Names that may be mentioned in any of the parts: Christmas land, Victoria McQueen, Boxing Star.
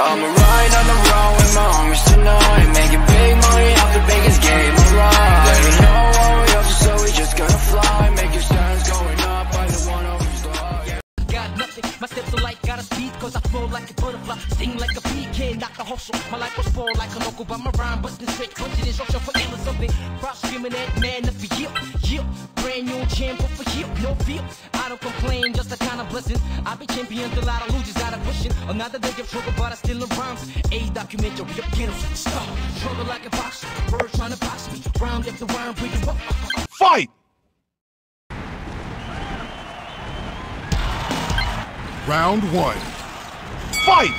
I'm a ride on the road with my homies tonight, making big money off the biggest game around. Let me know what we up to, so we just gonna fly. Make your stands going up, I don't wanna overfly. Got nothing, my steps are light, gotta speed, cause I flow like a butterfly, sting like a pecan, not the hustle. My life was born like a local by my rhyme, but this straight punching instruction for ill or something. Rock screaming at man up for you, you. Brand new champ, but for you, no fear. I don't complain, just the kind of blessing. I be champion till I lose, just out of pushing. Another day of trouble, but I still in rhymes. A documentary, I'm getting star. Trouble like a boxer, bird trying to box me. Round after round, break it up. Fight! Round one. Fight! Round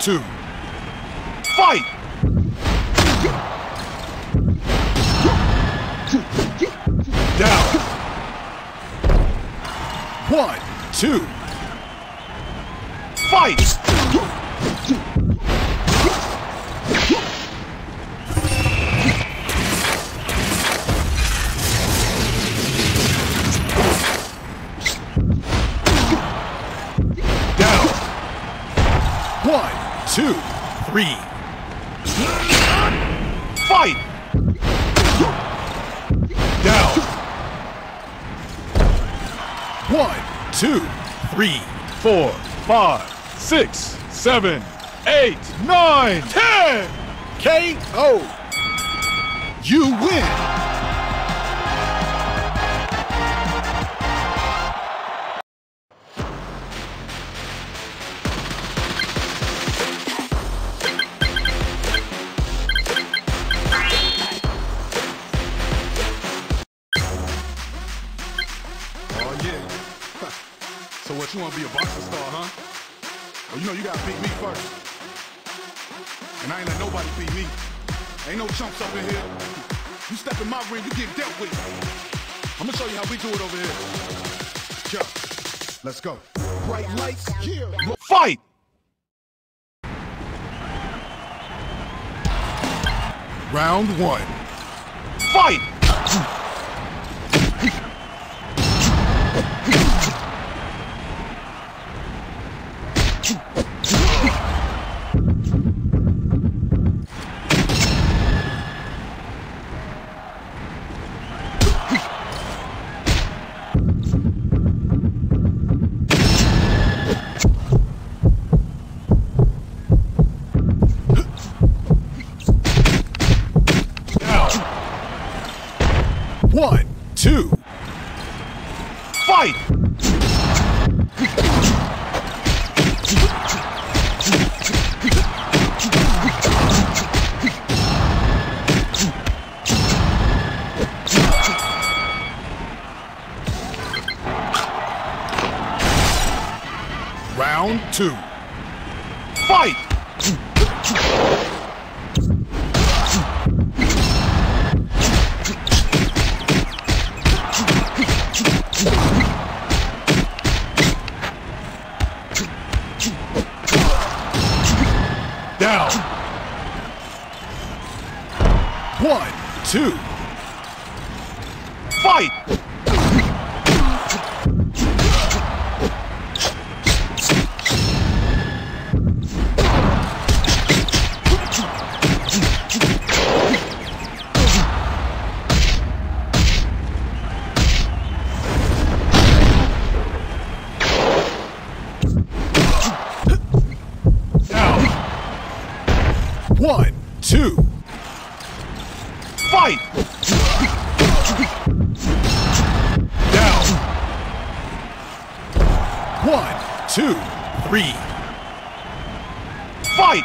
two. Fight! Down. 1, 2. Fight! Down. 1, 2, 3. Fight! Down. 1, 2, 3, 4, 5, 6, 7, 8, 9, 10! KO! You win! Oh yeah. So what, you want to be a boxing star, huh? Well, you know you gotta beat me first. And I ain't let nobody beat me. Ain't no chumps up in here. You step in my ring, you get dealt with. I'm gonna show you how we do it over here. Yeah. Let's go. Bright lights, here. Fight! Round one. Fight! Round two. Fight! Down. 1, 2. Fight! Fight! Down. 1, 2, 3. Fight! Fight!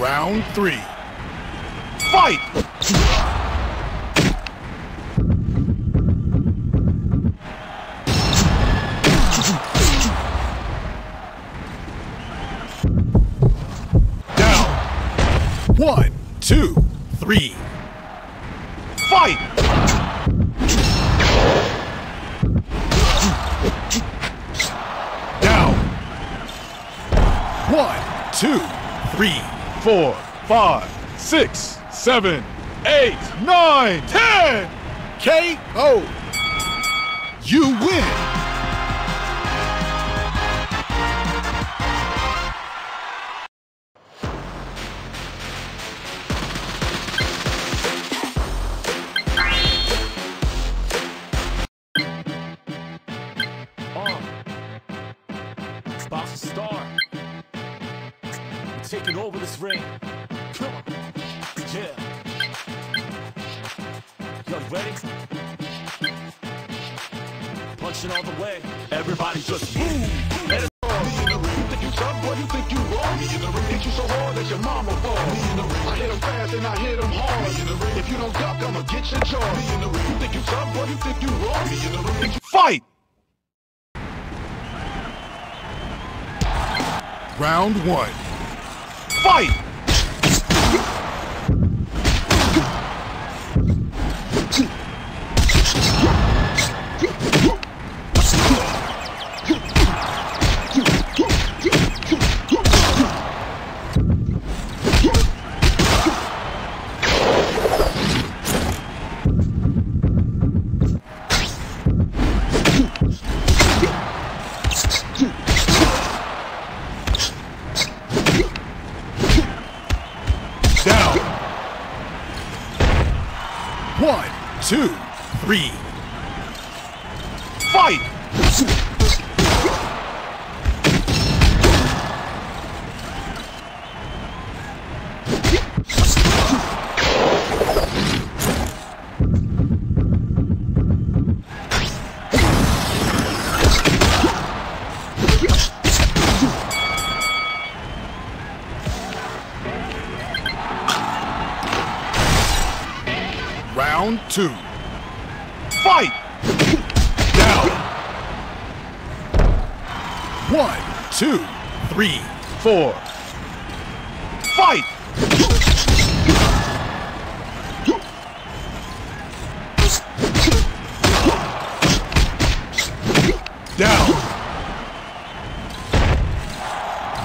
Round 3. Fight! One, two, three. Fight! Down. One, two, three, four, five, six, seven, eight, nine, 10! KO! You win! Boxing Star, taking over this ring. Come on, yeah. Y'all ready? Punching all the way. Everybody just move. Let it fall. Me in the ring. You think you tough? Boy, you think you wrong? Me in the ring. Hit you so hard that your mama fall. Me in the ring. I hit him fast and I hit him hard. Me in the ring. If you don't duck, I'ma get your jaw. Me in the ring. You think you tough? Boy, you think you wrong? Me in the ring. Fight. Round 1. Fight! Down. One, two, three. Fight! Round 2. Fight! Down. One, two, three, four. Fight! Down.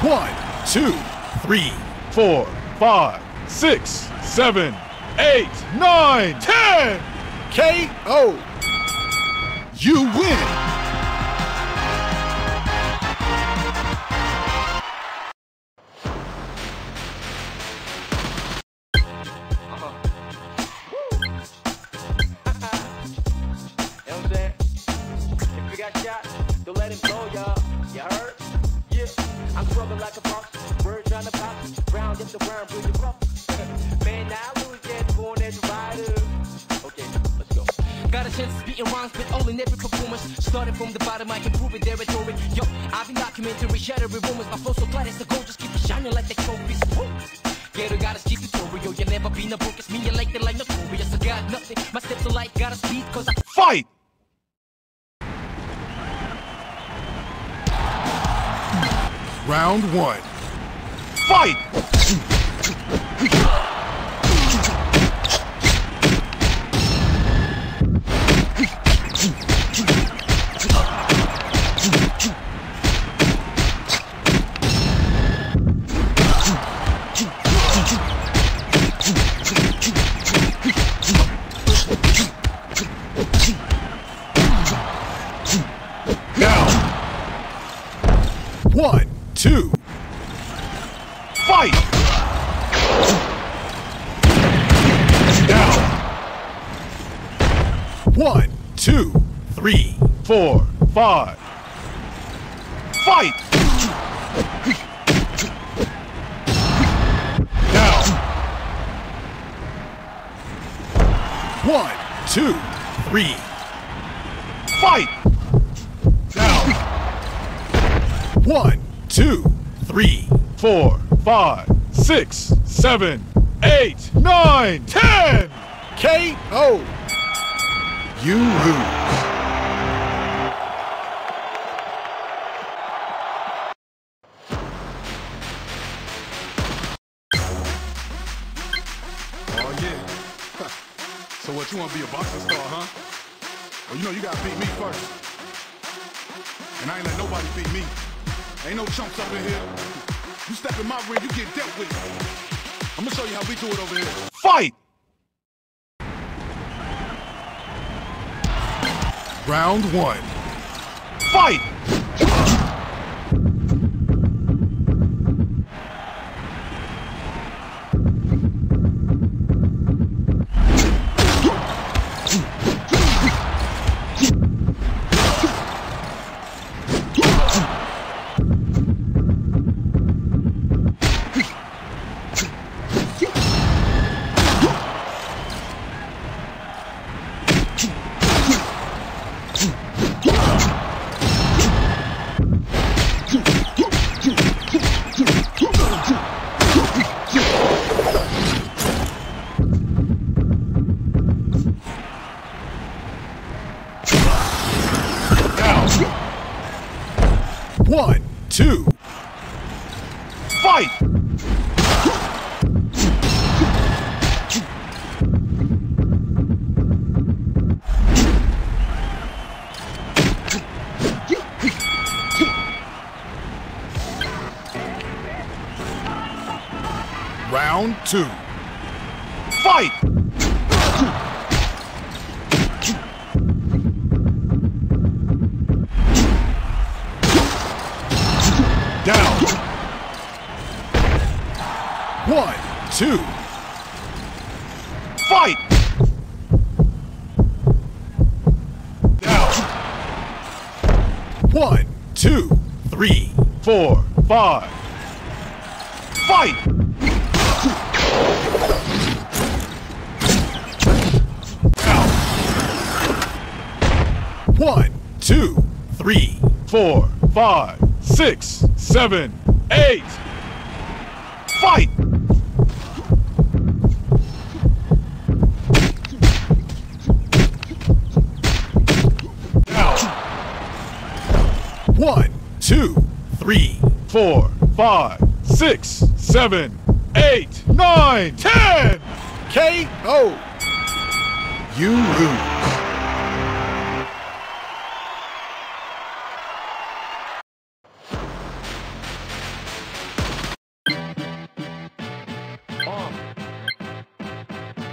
One, two, three, four, five, six, seven. 8, 9, 10! KO! You win! If you got shot, don't let him go, y'all. You heard? Yeah. I'm scrubbing like a pump. Birds on the pop. Round if the worm blew your bump. Man, now beating rhymes with only never performance. Started from the bottom, I can prove it, there rhetoric. Yo, I've been documentary, shattering rumors. My flow so glad as the gold, just keep it shining like the trophies. Woo! Gator got a steep tutorial, you never been a book. It's me, you like the line notorious. I got nothing, my steps are like, gotta speed, cause I fight! Round 1. Fight! One, two, fight! Down! One, two, three, four, five. Fight! Down! 1, 2, 3. Fight! Down. 1, 2, 3, 4, 5, 6, 7, 8, 9, 10! KO! You lose. Oh yeah. So what, you wanna be a boxing star, huh? Well, you know you gotta beat me first. And I ain't let nobody beat me. Ain't no chumps up in here. You step in my ring, you get dealt with. I'm gonna show you how we do it over here. Fight! Round 1. Fight! Fight! Round 2. Fight! Down. 1, 2, fight! Down. 1, 2, 3, 4, 5, fight! Down. 1, 2, 3, 4, 5, 6, 7, 8, fight! Now. 1, 2, 3, 4, 5, 6, 7, 8, 9, 10! KO! You lose.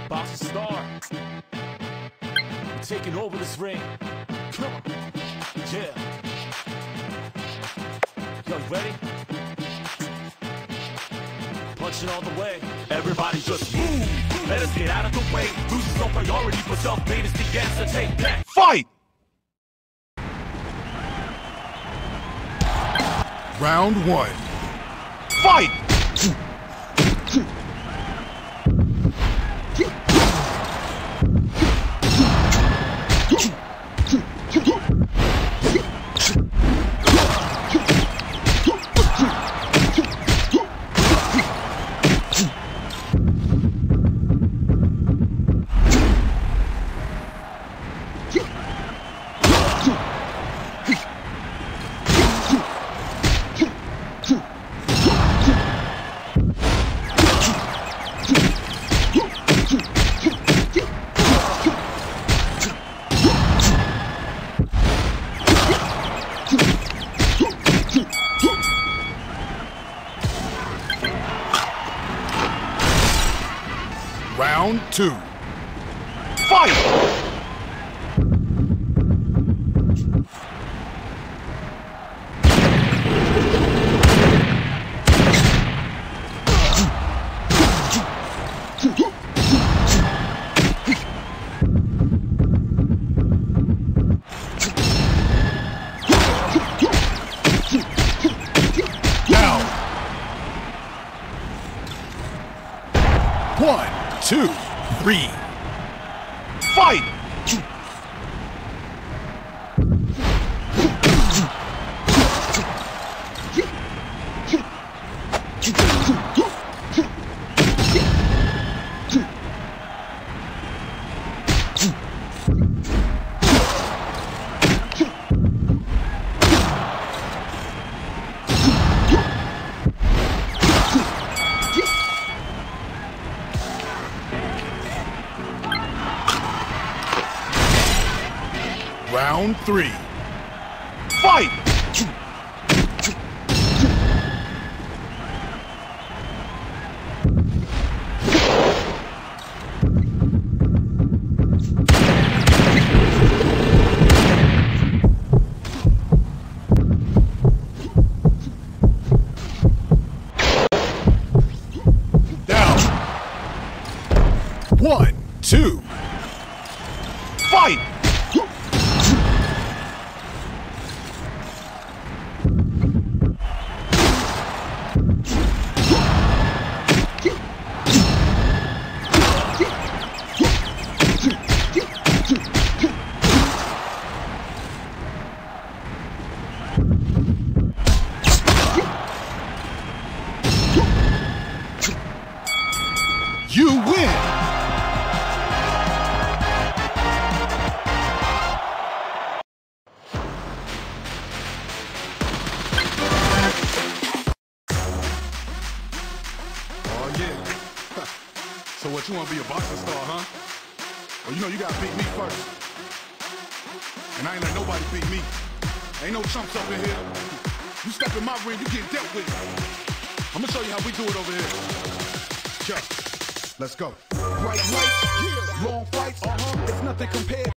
Boxing Star, I'm taking over this ring. Come on. Yeah. Y'all ready? Punching all the way. Everybody just move. Let us get out of the way. Losing no priority for self-made is the answer. Take that. Fight! Round 1. Fight! Round 2. Fight! Down. 1, 2, 3. fight! Round 3. Fight! Down. 1, 2. Fight! You win! Oh yeah. So what, you wanna be a boxing star, huh? Well, you know you gotta beat me first. And I ain't let nobody beat me. Ain't no chumps up in here. You step in my ring, you get dealt with. I'm gonna show you how we do it over here. Check. Let's go. Right, yeah. Long fights. There's nothing compared.